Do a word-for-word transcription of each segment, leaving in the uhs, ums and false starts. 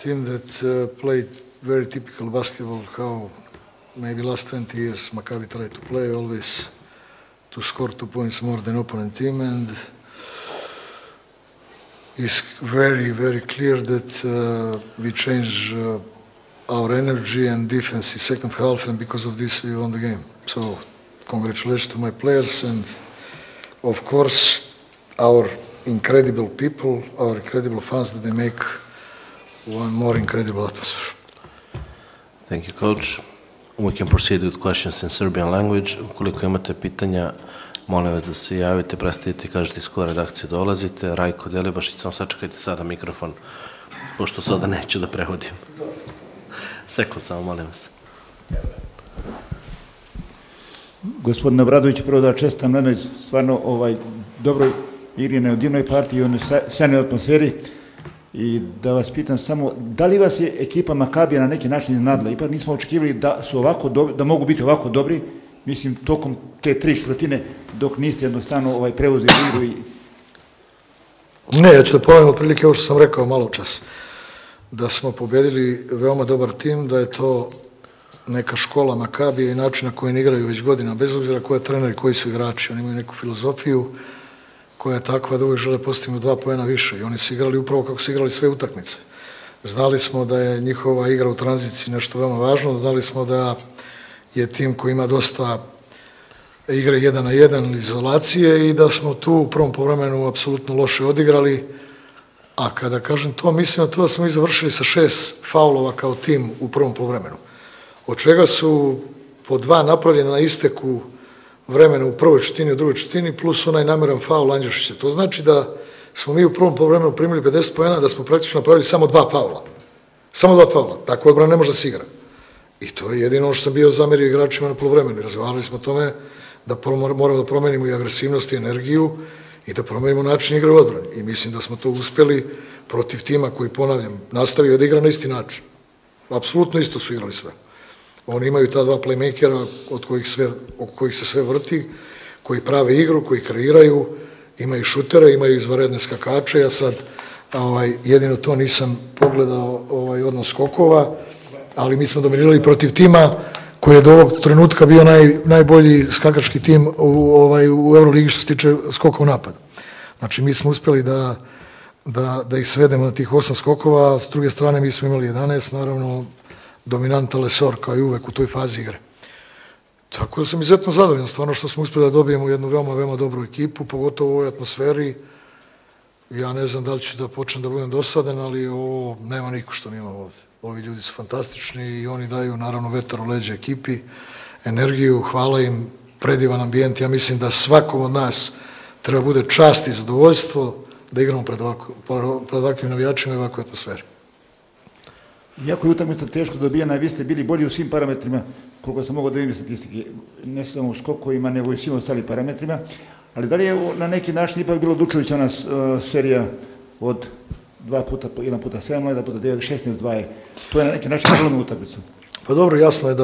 team that uh, played very typical basketball, how maybe last twenty years Maccabi tried to play, always to score two points more than opponent team, and it's very, very clear that uh, we change uh, our energy and defense in second half, and because of this we won the game. So congratulations to my players, and of course our incredible people, our incredible fans, that they make one more incredible atmosphere. Thank you, coach. We can proceed with questions in Serbian language. Ukoliko imate pitanja, molim vas da se javite, predstavite, kažete iz koje redakcije dolazite. Rajko Delibašić, samo sačekajte sada mikrofon, pošto sada neću da prevodim. Sekund samo, molim vas. Gospodine Obradović, prvo da čestam na jednoj stvarno dobroj igri, na divnoj partiji i onoj sjajnoj atmosferi. I da vas pitam samo, da li vas je ekipa Makabija na neki način iznenadila? Ipak nismo očekivali da mogu biti ovako dobri, mislim, tokom te tri četvrtine, dok niste jednostavno prevozili igru i... Ne, ja ću da ponovim otprilike ovo što sam rekao malo čas. Da smo pobedili veoma dobar tim, da je to neka škola Makabija i način na koji igraju već godina, bez obzira ko je trener i koji su igrači. Oni imaju neku filozofiju koja je takva da uvijek žele postići dva poena više. I oni su igrali upravo kako su igrali sve utakmice. Znali smo da je njihova igra u tranziciji nešto veoma važno, znali smo da je tim koji ima dosta igre jedan na jedan ili izolacije i da smo tu u prvom povremenu apsolutno loše odigrali. A kada kažem to, mislim na to da smo mi završili sa šest faulova kao tim u prvom povremenu. Od čega su po dva napravljena na isteku vremena u prvoj četini, u drugoj četini, plus onaj nameran faul Lanđošića. To znači da smo mi u prvom povremenu primili pedeset poena, da smo praktično napravili samo dva faula. Samo dva faula. Tako odbrana ne može da se igra. I to je jedino što sam bio zamerio igračima na polovremenu. I razgovarali smo o tome da moramo da promenimo i agresivnost i energiju i da promenimo način igre u odbrani. I mislim da smo to uspjeli protiv tima koji, ponavljam, nastavio da igra na isti način. Apsolutno isto su igrali sve. Oni imaju ta dva playmakera od kojih se sve vrti, koji prave igru, koji kreiraju, imaju šutere, imaju izvanredne skakače. Ja sad jedino to nisam pogledao odnos skokova, ali mi smo dominirali protiv tima koji je do ovog trenutka bio najbolji skakački tim u Euroligi što se tiče skoka u napad. Znači, mi smo uspjeli da ih svedemo na tih osam skokova, a s druge strane mi smo imali jedanaest, naravno, dominanta Lesor, kao i uvek u toj fazi igre. Tako da sam izuzetno zadovoljan, stvarno što smo uspjeli da dobijemo jednu veoma, veoma dobru ekipu, pogotovo u ovoj atmosferi. Ja ne znam da li ću da počnem da budem dosadan, ali ovo nema niko što mi imamo ovde. Ovi ljudi su fantastični i oni daju, naravno, vetar u leđe ekipi, energiju, hvala im, predivan ambijent. Ja mislim da svakom od nas treba bude čast i zadovoljstvo da igramo pred ovakvim navijačima i ovakvoj atmosferi. Iako je utakmica teško dobijena, vi ste bili bolji u svim parametrima, koliko sam mogao da vidim statistike, ne samo u skokovima, nego i svim ostalim parametrima, ali da li je na neki način ipak bilo Dučevića ona serija od dva puta, jedan puta sedam, jedan puta devet, šesnaest, dva je, to je na neki način glavnu utakmicu? Pa dobro, jasno je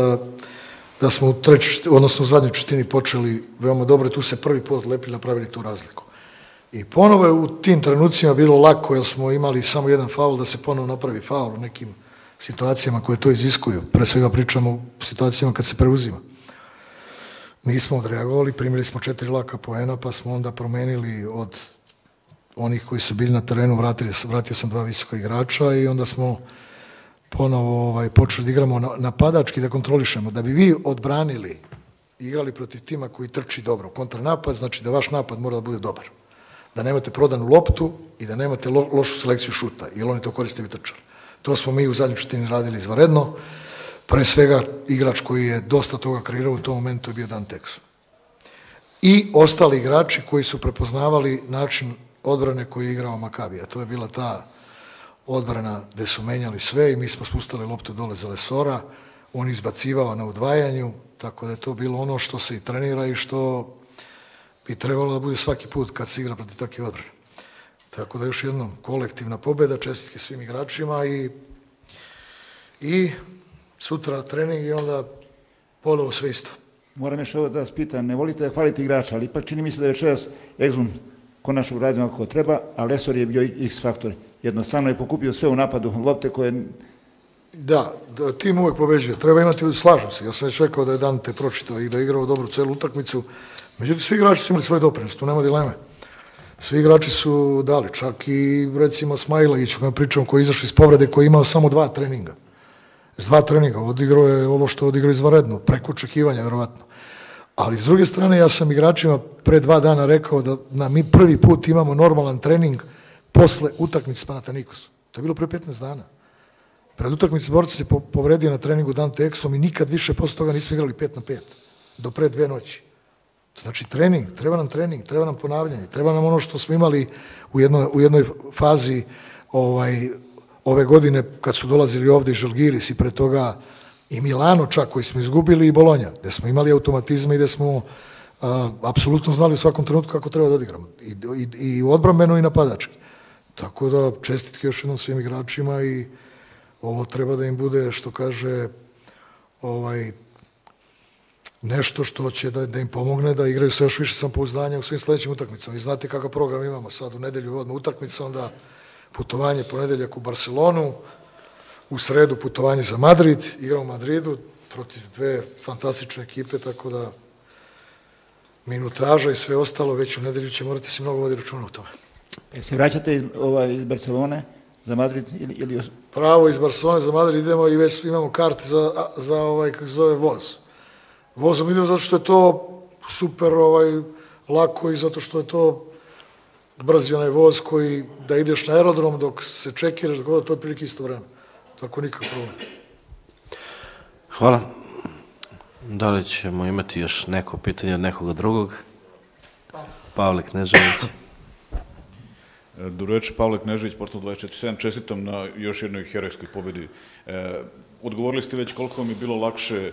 da smo u trećoj, odnosno u zadnjoj četvrtini počeli veoma dobro, tu se prvi put lepili, napravili tu razliku. I ponovo je u tim trenucima bilo lako, jer smo imali samo jedan faul, da se ponovo napravi faul u nekim situacijama koje to iziskuju. Pre svega pričamo o situacijama kad se preuzima. Mi smo odreagovali, primili smo četiri laka poena, pa smo onda promenili od onih koji su bili na terenu, vratio sam dva visoka igrača i onda smo ponovo počeli da igramo napadački, da kontrolišemo. Da bi vi odbranili i igrali protiv tima koji trči dobro u kontranapad, znači da vaš napad mora da bude dobar. Da nemate prodanu loptu i da nemate lošu selekciju šuta, jer oni to koriste bi trčali. To smo mi u zadnjoj četvrtini radili izvanredno. Pre svega, igrač koji je dosta toga kreirao u tom momentu je bio Dante Exo. I ostali igrači koji su prepoznavali način odbrane koji je igrao Maccabi. To je bila ta odbrana gde su menjali sve i mi smo spustali loptu dole za Lesora. On izbacivao na udvajanju, tako da je to bilo ono što se i trenira i što bi trebalo da bude svaki put kad se igra protiv takve odbrane. Tako da još jednom kolektivna pobjeda, čestitke svim igračima i sutra trening i onda ponovo sve isto. Moram još ovo da vas pitam, ne volite da hvalite igrača, ali ipak čini mi se da je večeras Exum konačno uradio kako treba, a Lesor je bio X faktor. jednostavno je pokupio sve u napadu lopte koje... Da, tim uvek pobeđuje. Treba imati, slažem se, ja sam već rekao da je Dante pročitao i da je igrao dobru celu utakmicu. Međutim, svi igrači su imali svoj doprinos, tu nema dileme. Svi igrači su dali, čak i recimo Smajlagić, u kojem pričam, koji je izašao iz povrede, koji je imao samo dva treninga. S dva treninga odigrao je ovo što odigrao izvanredno, preko očekivanja, verovatno. Ali, s druge strane, ja sam igračima pre dva dana rekao da mi prvi put imamo normalan trening posle utakmice s Panathinaikosom. To je bilo pre petnaest dana. Pred utakmice borca se povredio na treningu Dante Exom i nikad više posle toga nismo igrali pet na pet, do pre dve noći. Znači, trening, treba nam trening, treba nam ponavljanje, treba nam ono što smo imali u jednoj fazi ove godine, kad su dolazili ovde i Žalgiris i pre toga i Milano čak, koji smo izgubili, i Bolonja, gde smo imali automatizme i gde smo apsolutno znali u svakom trenutku kako treba da odigramo, i odbrambeno i napadački. Tako da, čestitke još jednom svim igračima i ovo treba da im bude, što kaže, ovaj... nešto što će da im pomogne da igraju sve još više samopouzdanja u svim sledećim utakmicama. Vi znate kakav program imamo sad, u nedelju odmah utakmica, onda putovanje ponedeljak u Barcelonu, u sredu putovanje za Madrid, igra u Madridu protiv dve fantastične ekipe, tako da minutaža i sve ostalo, već u nedelju će morati se mnogo voditi računa u tome. Se vraćate iz Barcelone za Madrid ili... Pravo, iz Barcelone za Madrid idemo i već imamo karte za ovaj, kako se zove, voz. Vozom idemo zato što je to super lako i zato što je to brzi onaj voz koji da ideš na aerodrom dok se čekiraš, tako da to je otprilike isto vreme. Tako nikakav problem. Hvala. Da li ćemo imati još neko pitanje od nekoga drugog? Pavle Knežević. Dobro večer, Pavle Knežević, Portal dvadeset četiri sedam. Čestitam na još jednoj herojskoj pobedi. Odgovorili ste već koliko vam je bilo lakše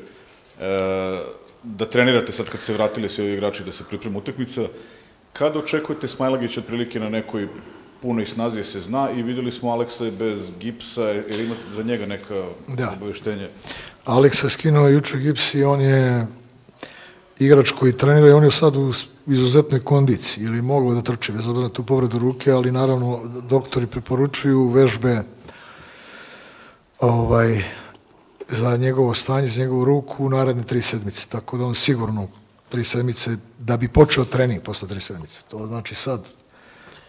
da trenirate sad kad se vratili svi ovi igrači da se priprema utakmica. Kada očekujete Smajlagića otprilike na nekoj punoj snazi se zna i videli smo Aleksa je bez gipsa, jer imate za njega neka obaveštenja? Aleksa skinuo juče gips i on je igrač koji trenira i on je sad u izuzetnoj kondiciji ili mogao da trči bez obzira na tu povredu ruke, ali naravno doktori preporučuju vežbe ovaj za njegovo stanje, za njegovu ruku u naredne tri sedmice, tako da on sigurno tri sedmice, da bi počeo trening posle tri sedmice, to znači sad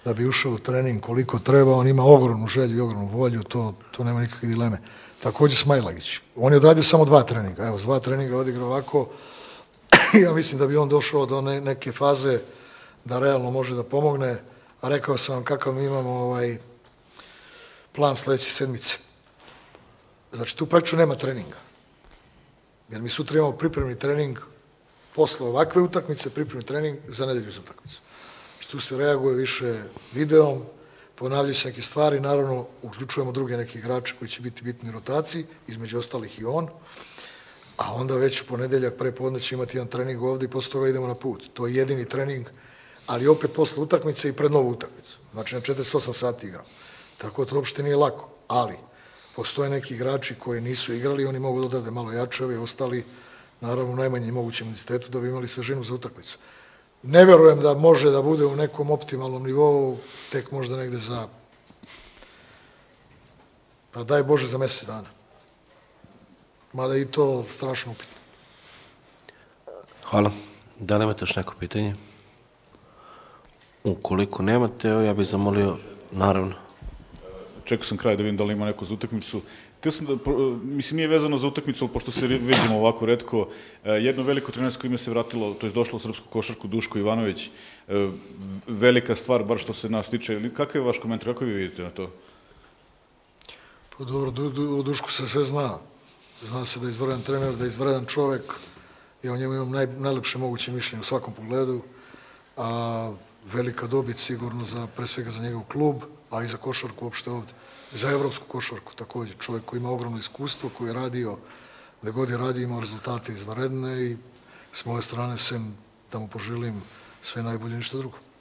da bi ušao u trening koliko treba, on ima ogromnu želju i ogromnu volju, to nema nikakve dileme. Takođe Smajlagić, on je odradio samo dva treninga, evo, dva treninga odigrao ovako, ja mislim da bi on došao do neke faze da realno može da pomogne, a rekao sam vam kakav mi imamo plan sledeće sedmice. Znači, tu praktično nema treninga. Jer mi sutra imamo pripremni trening posle ovakve utakmice, pripremni trening za nedelju za utakmicu. Znači, tu se reaguje više videom, ponavljaju se neke stvari, naravno, uključujemo druge neke igrače koji će biti bitni u rotaciji, između ostalih i on, a onda već u ponedeljak prepodne će imati jedan trening ovde i posle toga idemo na put. To je jedini trening, ali opet posle utakmice i pred novu utakmicu. Znači, na četrdeset osam sati igram. Tako da to uopšte nije lako, ali... Postoje neki igrači koji nisu igrali, oni mogu da odrade malo jače, ovi ostali, naravno, u najmanjem mogućem intenzitetu da bi imali svežinu za utakmicu. Ne verujem da može da bude u nekom optimalnom nivou, tek možda negde za, pa daj Bože, za mesec dana. Mada i to strašno upitno. Hvala. Da li imate još neko pitanje? Ukoliko nemate, ja bih zamolio, naravno. Čekao sam kraj da vidim da li ima neko za utakmicu. Htio sam da, mislim, nije vezano za utakmicu, ali pošto se vidimo ovako redko, jedno veliko trenersko ime se vratilo, to je došlo u srpsku košarku, Duško Ivanović. Velika stvar, bar što se nas tiče. Kakav je vaš komentar, kako vi vidite na to? Pa dobro, o Dušku se sve zna. Zna se da je izvredan trener, da je izvredan čovek. Ja o njemu imam najlepše moguće mišljenje u svakom pogledu. Velika dobit sigurno, pre svega za njegov klub, a i za košarku uopšte ovde, za evropsku košarku takođe. Čovjek koji ima ogromno iskustvo, koji je radio, gde god je radio, imao rezultate izvanredne i s moje strane, sem da mu poželim sve najbolje, ništa drugo.